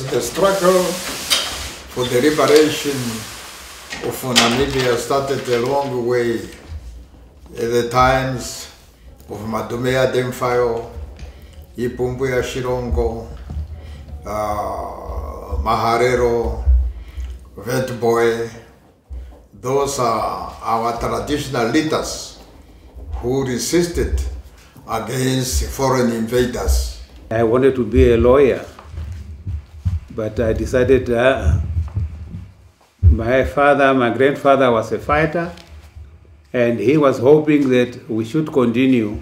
to the struggle for the liberation of Namibia started a long way at the times of Mandume ya Ndemufayo, Iipumbu ya Tshilongo, Maharero, Witbooi. Those are our traditional leaders who resisted against foreign invaders. I wanted to be a lawyer, but I decided my grandfather was a fighter, and he was hoping that we should continue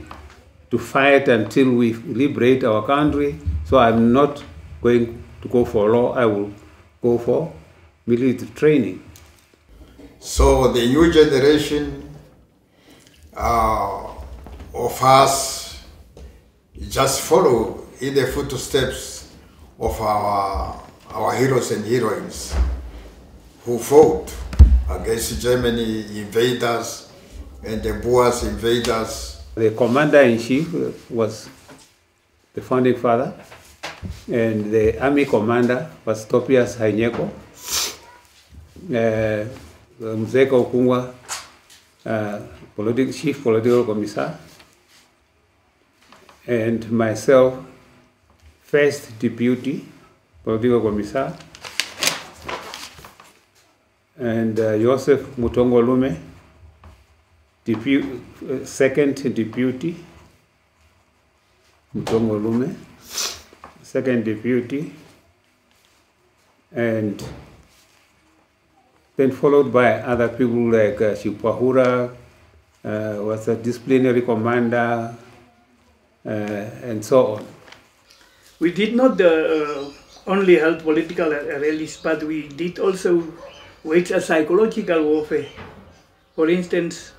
to fight until we liberate our country. So I'm not going to go for law, I will go for military training. So the new generation of us just follow in the footsteps of our heroes and heroines who fought against Germany invaders and the Boers invaders. The commander-in-chief was the founding father, and the army commander was Tobias Hainyeko. Mzee Kaukungwa, Chief Political Commissar, and myself, First Deputy Political Commissar, and Joseph Mutongolume, Second Deputy, and then followed by other people like Shipahura, was a disciplinary commander, and so on. We did not only help political rallies, but we did also wage a psychological warfare. For instance,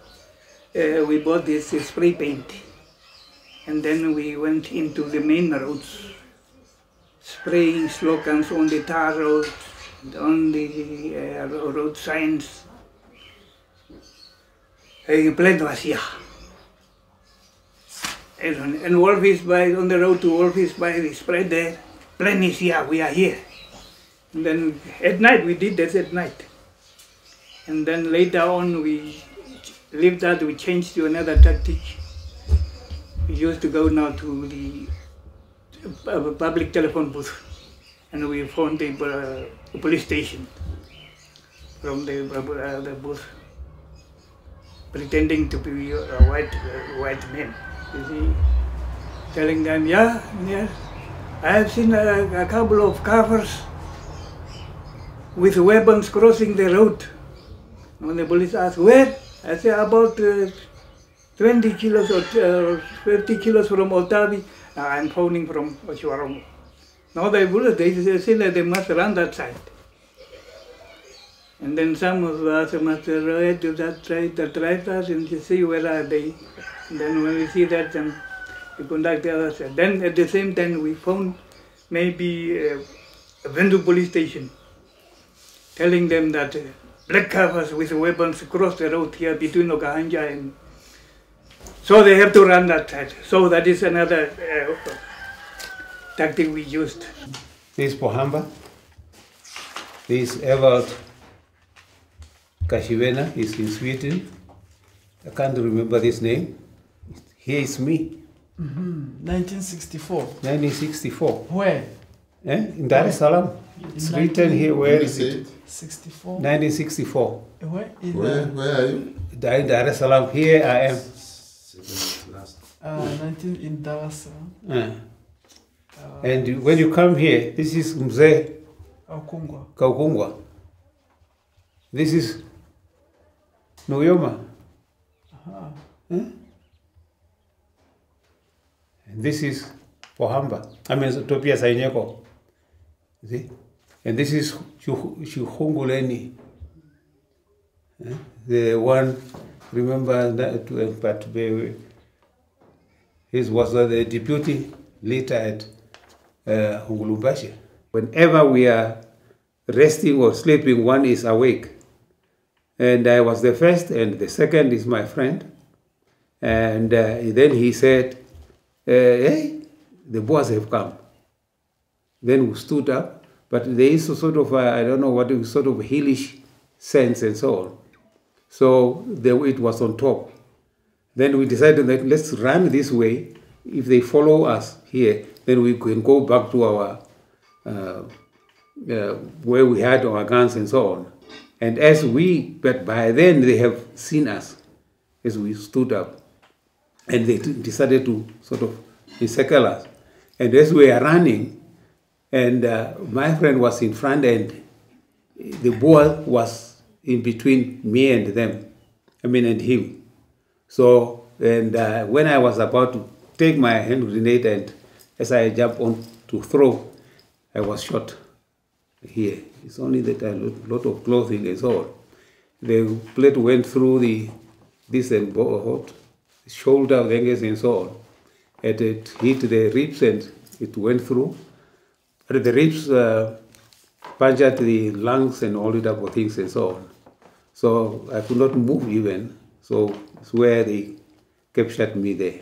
we bought this spray paint, and then we went into the main roads, spraying slogans on the tar roads, on the road signs. And Wolf is by, on the road to Wolf is by, we spread there. Plan is here, we are here. And then at night, we did this at night. And then later on, we left that, we changed to another tactic. We used to go now to the public telephone booth. And we found the police station from the booth, pretending to be a white man, you see, telling them, yeah, I have seen a couple of covers with weapons crossing the road. And when the police asked, where? I say, about 20 kilos or 50 kilos from Otavi. I'm phoning from Oshiwarongo. Now the bullets, they say that they must run that side. And then some of us must ride to that side, the triflers, and to see where are they. And then when we see that, we conduct the other side. Then at the same time, we found maybe a Vendu police station, telling them that black covers with weapons cross the road here between Okahanja and... So they have to run that side. So that is another... tactic we used. This Pohamba, this Evald Kashivena is in Sweden. I can't remember his name. Here is me. Mm-hmm. 1964. 1964. Where? Eh? In Dar es Salaam. It's written here. Where is it? 64. 1964. Where are you? In Dar es Salaam. Here I am. 19 in Dar es Salaam. And when you come here, this is Mzee Kaukungwa. This is Noyoma. Uh-huh. And this is Pohamba. I mean, Tobias Hainyeko. See? And this is Shihunguleni. The one, remember that, but his was the deputy later at Hungulumbashi. Whenever we are resting or sleeping, one is awake. And I was the first, and the second is my friend. And then he said, hey, the boys have come. Then we stood up, But there is a sort of, I don't know what, sort of hillish sense and so on. So it was on top. Then we decided that let's run this way. If they follow us here, then we can go back to our, where we had our guns and so on. And as we, but by then they have seen us as we stood up. And they decided to sort of encircle us. And as we are running, and my friend was in front and the ball was in between me and them, I mean and him. So, and when I was about to take my hand grenade and as I jumped on to throw, I was shot here. It's only that I had a lot of clothing and so on. The plate went through the, this and hot shoulder, legs and so on. And it hit the ribs and it went through. But the ribs punctured the lungs and all the type of things and so on. So I could not move even. So it's where they captured me there.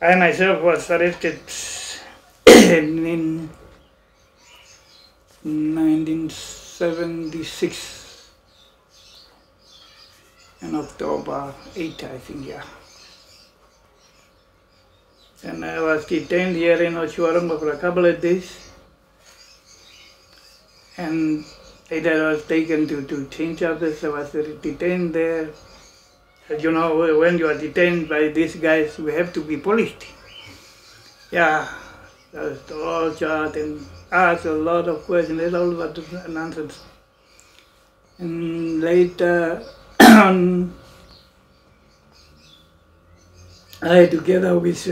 I myself was arrested in 1976, in October 8, I think, yeah. And I was detained here in Otjiwarongo for a couple of days. And later I was taken to change others. I was detained there. As you know, when you are detained by these guys, we have to be policed. Yeah, there's torture and asked a lot of questions, there's all that nonsense. And later on, I, together with,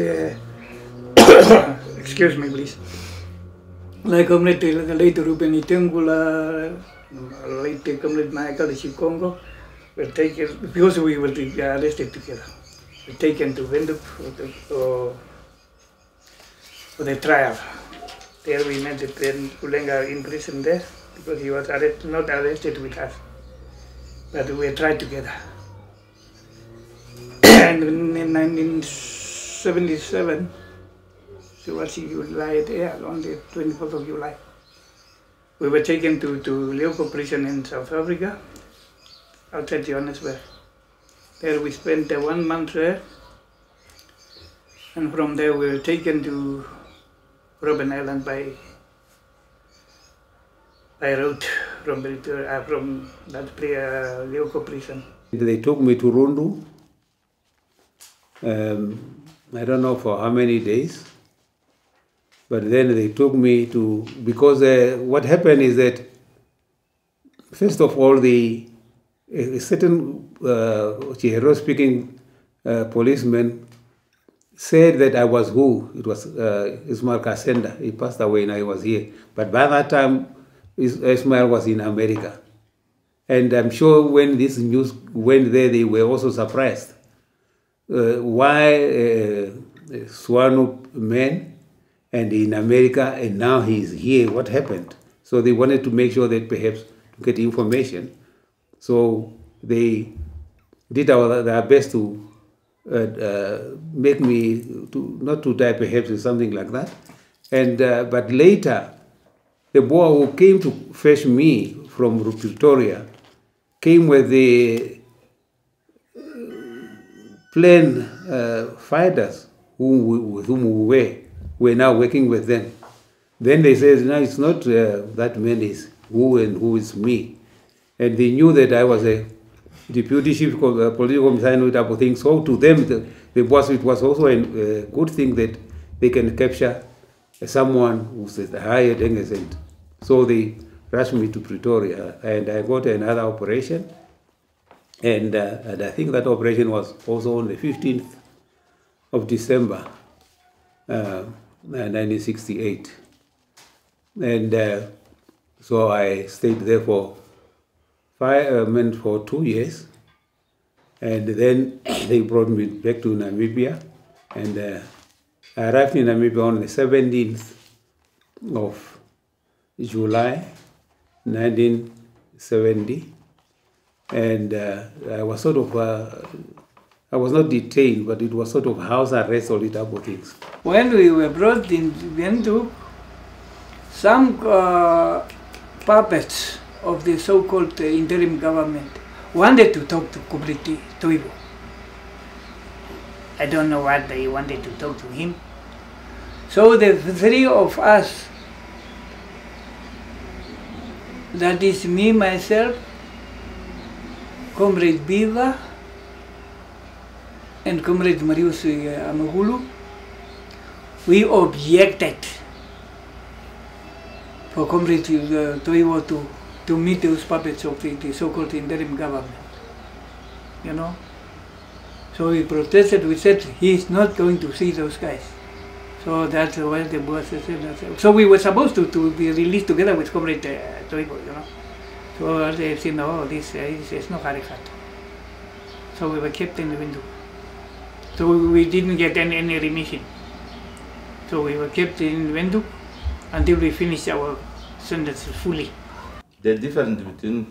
excuse me please, like Comrade late Ruben Itengula, late Comrade Michael Shikongo, were taken, because we were arrested together, were taken to Windhoek for the trial. There we met the President Kulenga in prison there, because he was not arrested with us, but we were tried together. And in 1977, so was July, yeah, on the 24th of July, we were taken to Leopold prison in South Africa, outside Johannesburg. There we spent 1 month there, and from there we were taken to Robben Island by road from Pretoria, from that Leopold prison. They took me to Rundu. I don't know for how many days, but then they took me to, because what happened is that first of all the certain Chihiro-speaking policeman said that I was who? It was Ismail Kassenda. He passed away and I was here. But by that time, Ismail was in America. And I'm sure when this news went there, they were also surprised. Why Swanu men and in America and now he is here, what happened? So they wanted to make sure that perhaps to get information. So they did their best to make me to, not to die perhaps or something like that. And but later, the boy who came to fetch me from Rupitoria came with the plane fighters with whom we were now working with them. Then they said, no, it's not that man is who and who is me. And they knew that I was a deputy chief political commissioner type of thing. So to them, it was also a good thing that they can capture someone who's at the higher end. So they rushed me to Pretoria, and I got another operation. And I think that operation was also on the 15th of December, 1968. And so I stayed there for 2 years. And then they brought me back to Namibia. And I arrived in Namibia on the 17th of July, 1970. And I was sort of, I was not detained, but it was sort of house arrest, all the type of things. When we were brought in Windhoek, Some puppets of the so-called interim government wanted to talk to Kublai Toivo. I don't know what they wanted to talk to him. So the three of us, that is me, myself, Comrade Biva, and Comrade Marius Amahulu, we objected for Comrade Toivo to meet those puppets of the so-called interim government, you know. So we protested, we said, he is not going to see those guys. So that's where the boss said. So we were supposed to be released together with Comrade Toivo, you know. So they said, no, this is no harakat. So we were kept in the window. So we didn't get any remission. So we were kept in the window until we finished our sentence fully. The difference between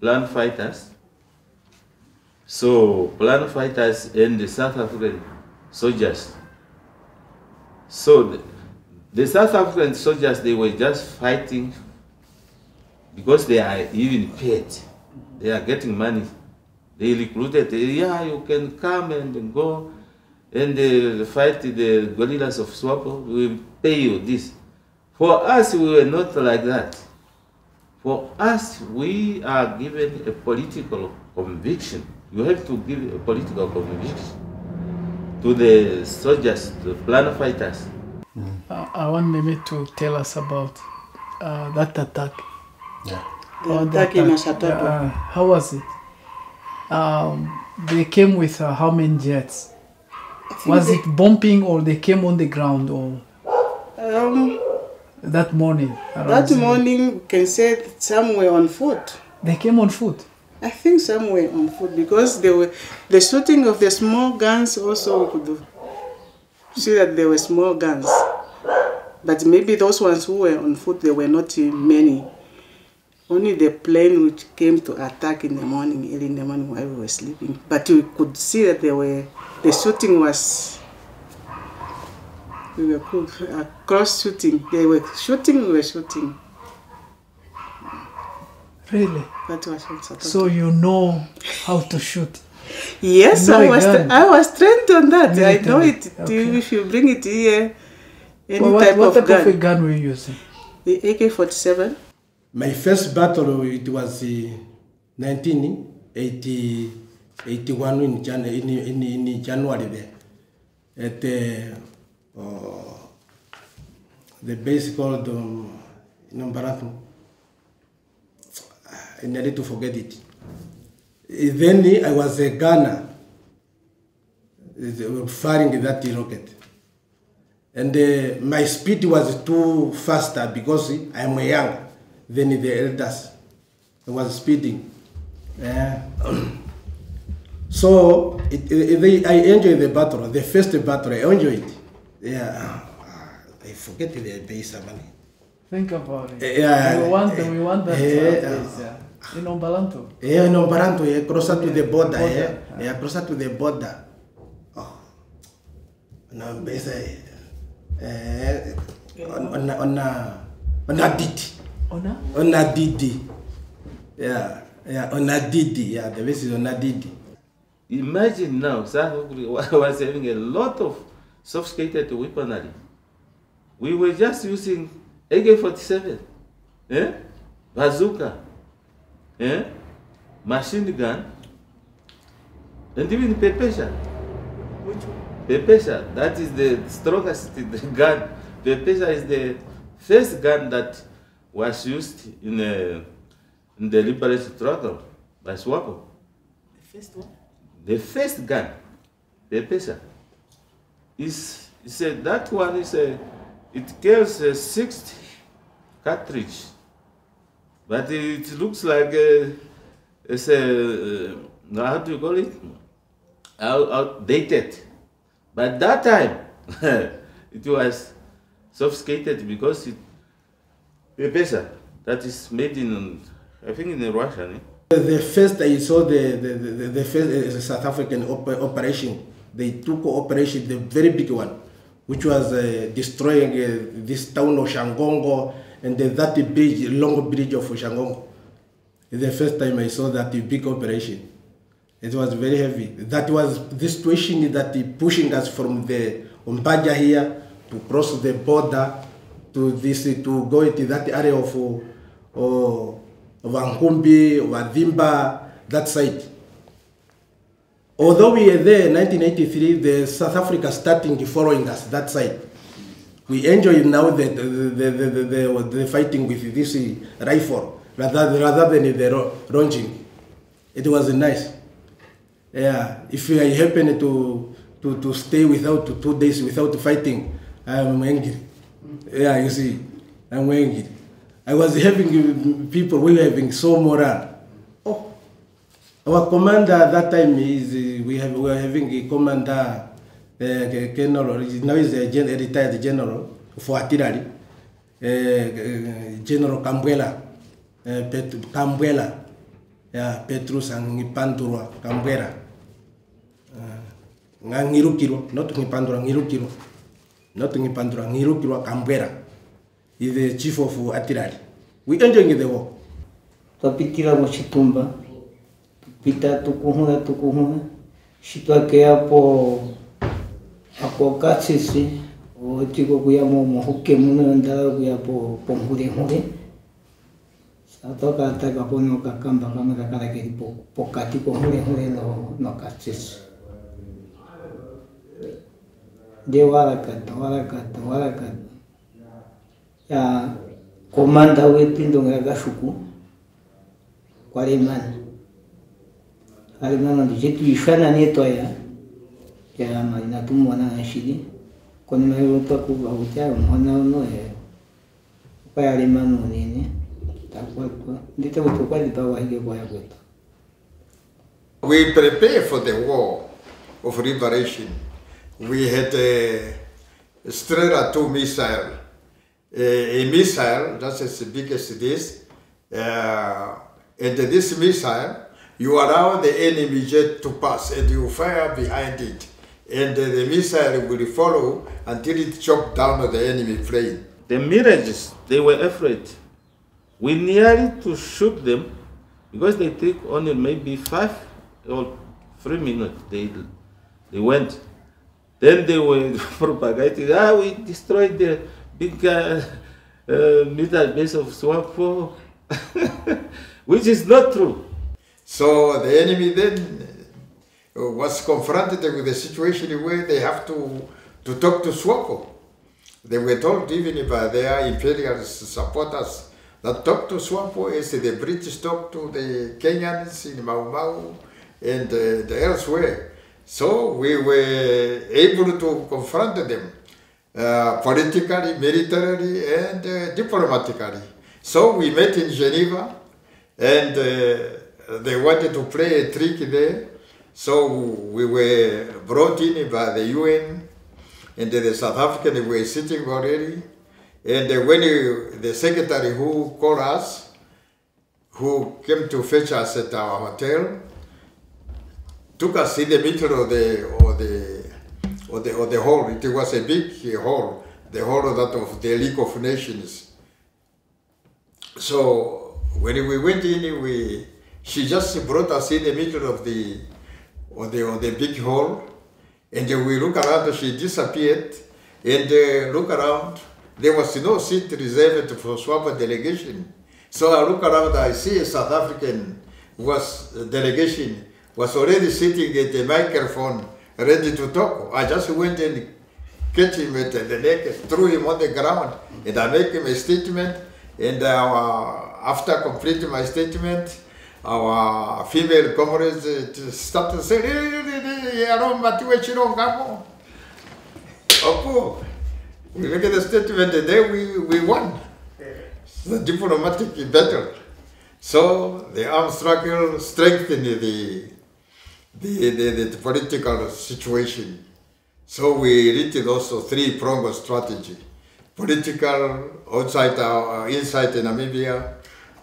plan fighters, so plan fighters and the South African soldiers. So the South African soldiers, they were just fighting because they are even paid. They are getting money. They recruited, yeah, you can come and go and fight the guerrillas of Swapo. We will pay you this. For us, we were not like that. For us, we are given a political conviction. You have to give a political conviction to the soldiers, the plan fighters. Mm. I want Mimi to tell us about that attack. Yeah. The attack in Masatopo. How was it? They came with how many jets? Was it bombing or they came on the ground? Or that morning? That morning, can say some were on foot. They came on foot? I think somewhere on foot, because they were, the shooting of the small guns also could see that there were small guns. But maybe those ones who were on foot, there were not many. Only the plane which came to attack in the morning, early in the morning while we were sleeping. But we could see that there were, the shooting was, we were cross shooting. They were shooting, we were shooting. Really? That was what. So you know how to shoot? Yes, you know I was trained on that. Military. I know it. Okay. If you bring it here, any what type of gun were you using? The AK-47. My first battle, it was 1981 in January there, at the base called Nambaratu. I needed to forget it. Then I was a gunner, firing that rocket. And my speed was too faster because I'm young than the elders. I was speeding. So I enjoyed the battle, the first battle, I enjoyed it. Yeah, I forget the base. Think about it. Yeah, we want that. Yeah. In Umbalanto? Yeah, in Umbalanto, yeah, closer to the border. Yeah, yeah, closer to the border. Oh. No, basically, on a Didi. Yeah, yeah, on a Didi. Yeah, the base is on a Didi. Imagine now, South Africa was having a lot of sophisticated weaponry. We were just using AK-47, eh? Bazooka. Eh? Machine gun, and even PPSh. Which one? PPSh, that is the strongest gun. PPSh is the first gun that was used in the liberation struggle by Swapo. The first one? The first gun, PPSh, that one is a, it carries a 6 cartridge. But it looks like it's a, how do you call it? Outdated. But that time, it was sophisticated because it, PPSh, that is made in, I think in Russia. Eh? The first I saw the first South African operation, they took operation, the very big one. which was destroying this town of Shangongo and that bridge, long bridge of Shangongo. The first time I saw that big operation, it was very heavy. That was the situation that pushing us from the Umbadja here to cross the border to this to go into that area of Wankumbi, Wadimba, that side. Although we were there in 1983, the South Africa starting following us that side. We enjoy now the fighting with this rifle rather than the launching. It was nice. Yeah, if I happen to stay without 2 days without fighting, I'm angry. Yeah, you see, I'm angry. I was having people, we were having so morale. Oh, our commander at that time is we were having a commander, general. Now is a retired general for artillery, General Kambuela, Kambuela, yeah, Petrus and Ngipandura, Kambuela. Ngirukiro, not Ngipandura, Ngirukiro. Not Ngipandura, Ngirukiro, Kambuela. Is the chief of artillery. We enjoying the war. Tupikira mushitumba, tupita tukuhuna, shitwakea po akokasisi, otiko kuyamo mohuke munanda kuyapo pongure. Satoka atakapo no kakamba kama kakala kiri pokati pongure no kasisi. De warakata. Ya komanda wepindo ngagashuku kwa remana ndijetu ishana neto ya marina tumwana ashidi koni mayoto kuba hutaro mwana ono kwa remana nene takwa ndita kutoka litawa hige kwa yakwetu. We prepare for the war of liberation. We had a Strela 2 missile. A missile, that's as big as this, and this missile, you allow the enemy jet to pass and you fire behind it, and the missile will follow until it chops down the enemy plane. The mirages, they were afraid. We nearly to shoot them because they take only maybe 5 or 3 minutes. They went. Then they were propagating, we destroyed the big military base of Swapo, which is not true. So the enemy then was confronted with a situation where they have to talk to Swapo. They were told even by their imperial supporters that talk to Swapo as the British talk to the Kenyans in Mau Mau and elsewhere. So we were able to confront them. Politically, militarily, and diplomatically. So we met in Geneva, and they wanted to play a trick there. So we were brought in by the UN, and the South Africans were sitting already. And when the secretary who called us, who came to fetch us at our hotel, took us in the middle of the hall. It was a big hall, the hall of that of the League of Nations. So when we went in, she just brought us in the middle of the big hall, and we look around. She disappeared, and look around. There was no seat reserved for Swapo delegation. So I look around. I see a South African delegation was already sitting at the microphone, ready to talk. I just went and catch him at the neck, threw him on the ground, and I make him a statement. And after completing my statement, our female comrades started saying, we make the statement, and then we won the diplomatic battle. So the armed struggle strengthened the political situation. So we written also three-pronged strategy. Political, outside or inside Namibia,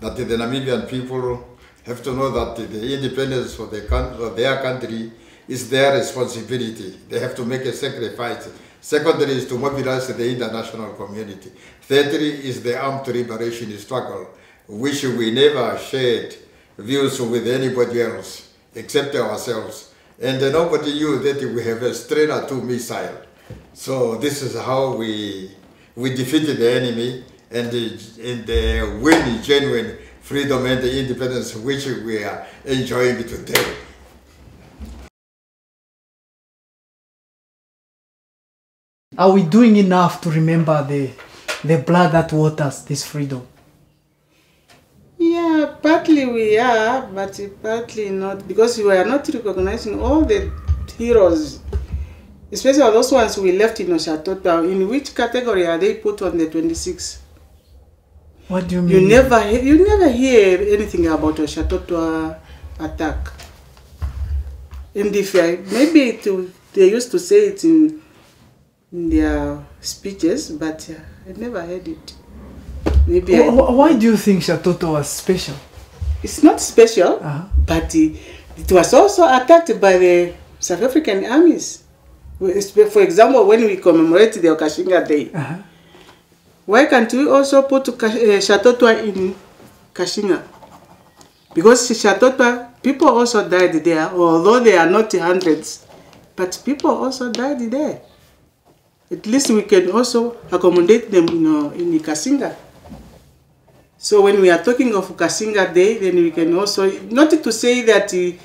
that the Namibian people have to know that the independence of their country is their responsibility. They have to make a sacrifice. Secondly is to mobilize the international community. Thirdly is the armed liberation struggle, which we never shared views with anybody else except ourselves. And nobody knew that we have a Strela 2 missile. So this is how we defeated the enemy and win genuine freedom and independence which we are enjoying today. Are we doing enough to remember the blood that wrought us this freedom? Yeah, partly we are, but partly not, because we are not recognizing all the heroes, especially those ones we left in Shatotwa. In which category are they put on the 26th? What do you mean? You never hear anything about a Shatotwa attack. And if maybe they used to say it in their speeches, but I never heard it. Maybe why do you think Shatotwa was special? It's not special, but it was also attacked by the South African armies. For example, when we commemorate the Kashinga Day, why can't we also put Shatotwa in Kashinga? Because Shatotwa, people also died there, although they are not hundreds, but people also died there. At least we can also accommodate them, you know, in the Cassinga. So when we are talking of Cassinga Day, then we can also, not to say that to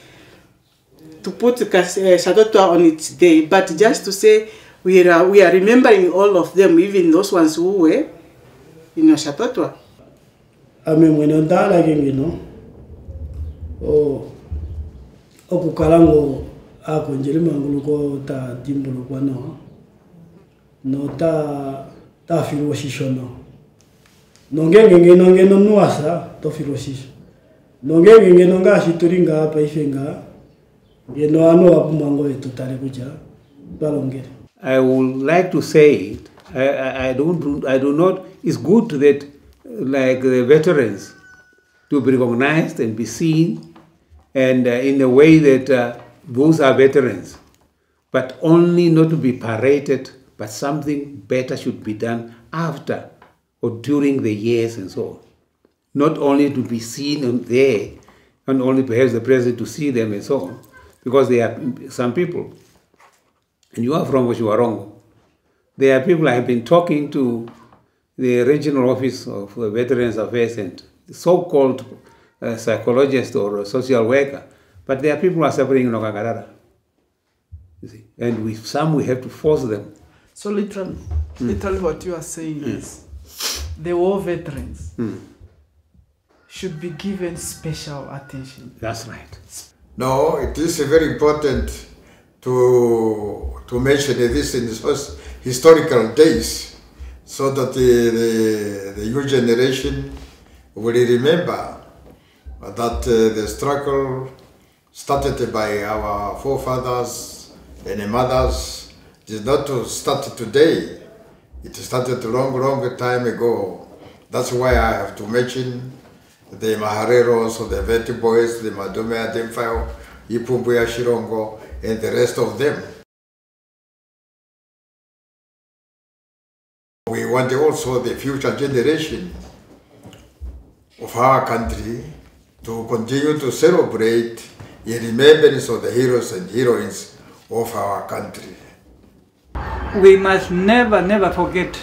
put Shatotwa on its day, but just to say we are remembering all of them, even those ones who were, you know, Shatotwa. I mean, when you die again, you know, okukalango akonjele manguluko ta dimbulu kwano. No ta filoshisho no. Nongenge nongeno nuasa to filoshisho. Nongenge nonga shituringa pa ifenga. Yeno ano apumango etutare kuja balongere. I would like to say it. I do not. It's good that like the veterans to be recognized and be seen, and in a way that those are veterans, but only not to be paraded. But something better should be done after or during the years and so on. Not only to be seen and there, and only perhaps the president to see them and so on, because they are some people. And you are from Oshiwarongo. There are people I have been talking to, the regional office of Veterans Affairs and so-called psychologist or social worker, but there are people who are suffering in Okakarara. You see, and with some we have to force them. So literally, what you are saying is the war veterans should be given special attention. That's right. No, it is very important to mention this in these historical days so that the new generation will remember that the struggle started by our forefathers and mothers. It did not start today. It started a long, long time ago. That's why I have to mention the Mahareros, the Witbooi, the Mandume ya Ndemufayo, Iipumbu ya Tshilongo, and the rest of them. We want also the future generation of our country to continue to celebrate in remembrance of the heroes and heroines of our country. We must never, never forget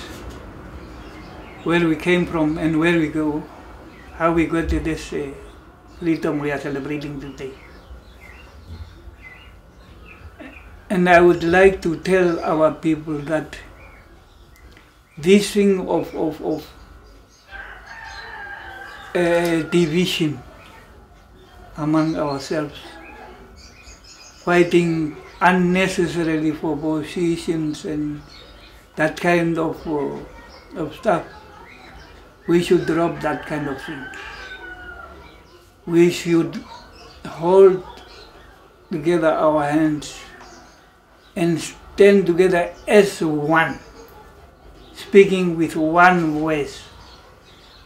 where we came from and where we go, how we got to this freedom we are celebrating today. And I would like to tell our people that this thing of division among ourselves, fighting unnecessarily for positions and that kind of stuff. We should drop that kind of thing. We should hold together our hands and stand together as one, speaking with one voice,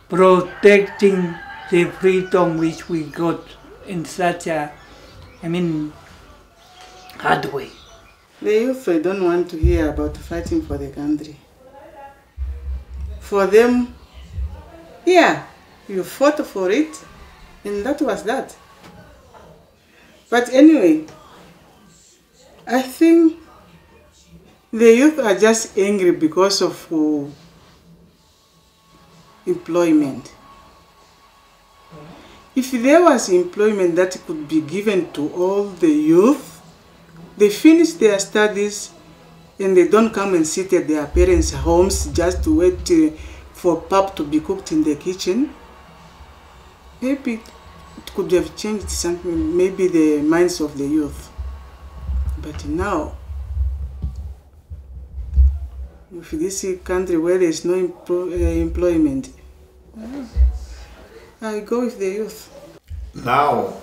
protecting the freedom which we got in such a, I mean, hard way. The youth don't want to hear about fighting for the country. For them, yeah, you fought for it, and that was that. But anyway, I think the youth are just angry because of employment. If there was employment that could be given to all the youth, they finish their studies and they don't come and sit at their parents' homes just to wait for pap to be cooked in the kitchen. Maybe it could have changed something, maybe the minds of the youth. But now, if this country where there is no employment, I go with the youth. Now,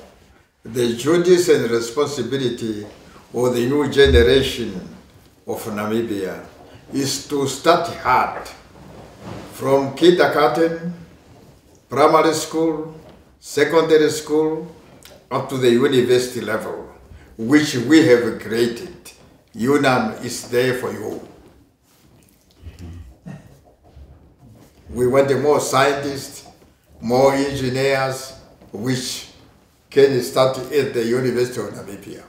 the duties and responsibility of the new generation of Namibia is to start hard from kindergarten, primary school, secondary school, up to the university level, which we have created. UNAM is there for you. We want more scientists, more engineers, which can start at the University of Namibia.